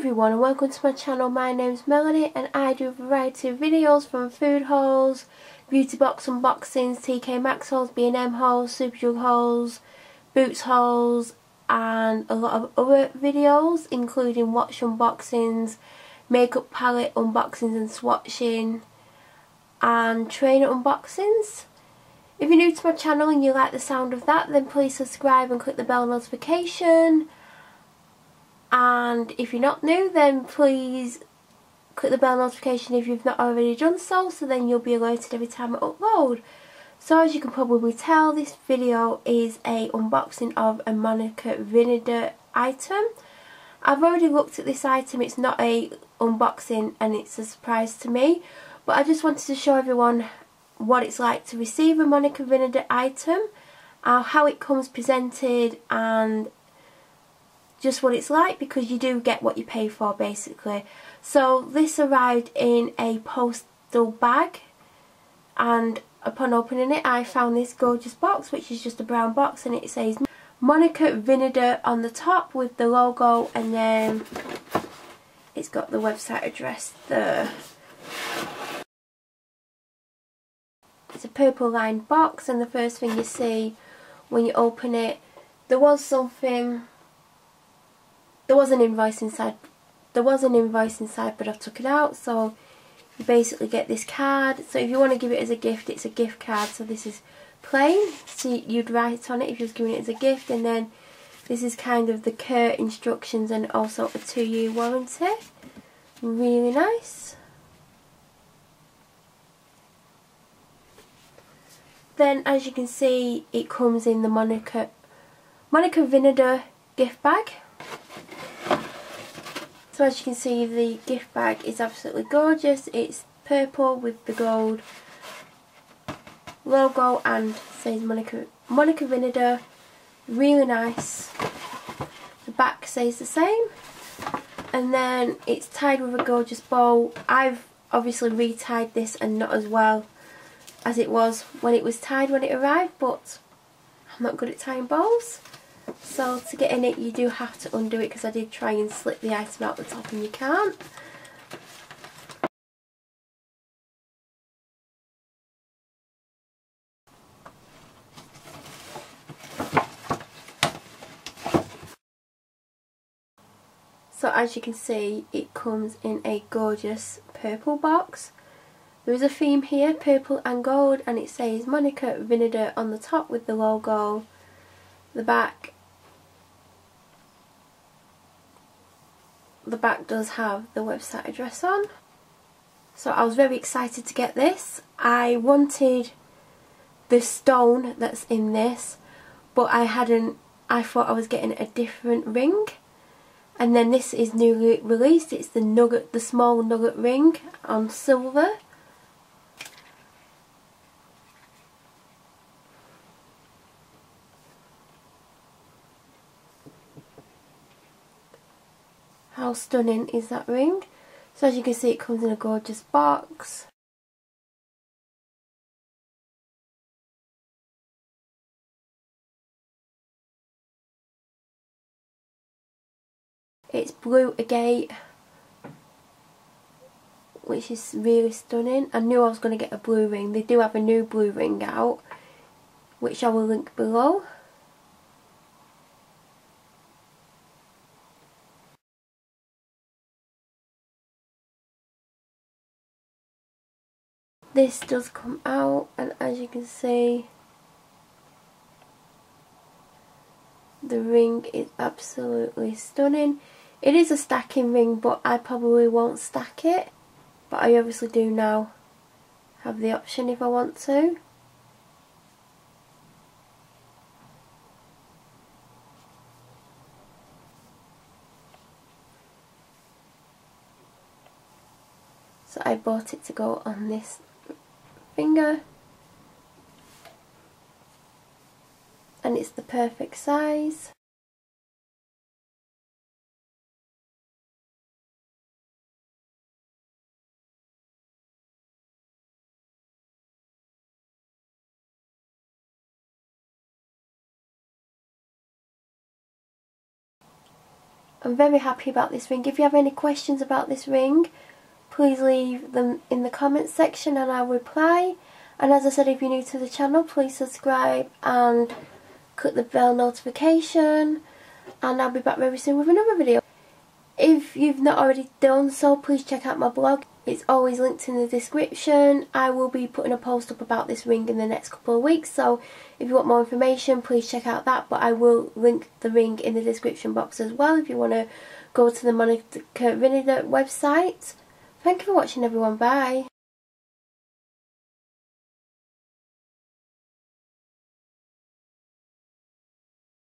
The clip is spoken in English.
everyone and welcome to my channel. My name's Melanie and I do a variety of videos from food hauls, beauty box unboxings, TK Maxx hauls, B&M hauls, Superdrug hauls, Boots hauls and a lot of other videos including watch unboxings, makeup palette unboxings and swatching and trainer unboxings. If you're new to my channel and you like the sound of that, then please subscribe and click the bell notification. And if you're not new, then please click the bell notification if you've not already done so, so then you'll be alerted every time I upload. So as you can probably tell, this video is a unboxing of a Monica Vinader item. I've already looked at this item, it's not a unboxing and it's a surprise to me, but I just wanted to show everyone what it's like to receive a Monica Vinader item, how it comes presented and just what it's like, because you do get what you pay for basically. So this arrived in a postal bag and upon opening it I found this gorgeous box, which is just a brown box, and it says Monica Vinader on the top with the logo, and then it's got the website address there. It's a purple lined box and the first thing you see when you open it, there was an invoice inside but I took it out, so you basically get this card. So if you want to give it as a gift, it's a gift card. So this is plain, so you'd write on it if you was giving it as a gift, and then this is kind of the care instructions and also a 2-year warranty. Really nice. Then as you can see, it comes in the Monica Vinader gift bag. So as you can see, the gift bag is absolutely gorgeous. It's purple with the gold logo and says Monica Vinader. Really nice. The back says the same. And then it's tied with a gorgeous bow. I've obviously retied this and not as well as it was when it was tied when it arrived, but I'm not good at tying bows. So to get in it you do have to undo it, because I did try and slip the item out the top and you can't. So as you can see, it comes in a gorgeous purple box. There is a theme here, purple and gold, and it says Monica Vinader on the top with the logo. The back does have the website address on. So I was very excited to get this. I wanted the stone that's in this, but I thought I was getting a different ring, and then this is newly released. It's the small nugget ring on silver. How stunning is that ring? So as you can see, it comes in a gorgeous box. It's blue agate, which is really stunning. I knew I was going to get a blue ring. They do have a new blue ring out, which I will link below. This does come out, and as you can see, the ring is absolutely stunning. It is a stacking ring, but I probably won't stack it, but I obviously do now have the option if I want to. So I bought it to go on this finger, and it's the perfect size. I'm very happy about this ring. If you have any questions about this ring, please leave them in the comments section and I'll reply. And as I said, if you're new to the channel, please subscribe and click the bell notification, and I'll be back very soon with another video. If you've not already done so, please check out my blog. It's always linked in the description. I will be putting a post up about this ring in the next couple of weeks, so if you want more information, please check out that. But I will link the ring in the description box as well if you want to go to the Monica Vinader website. Thank you for watching, everyone. Bye.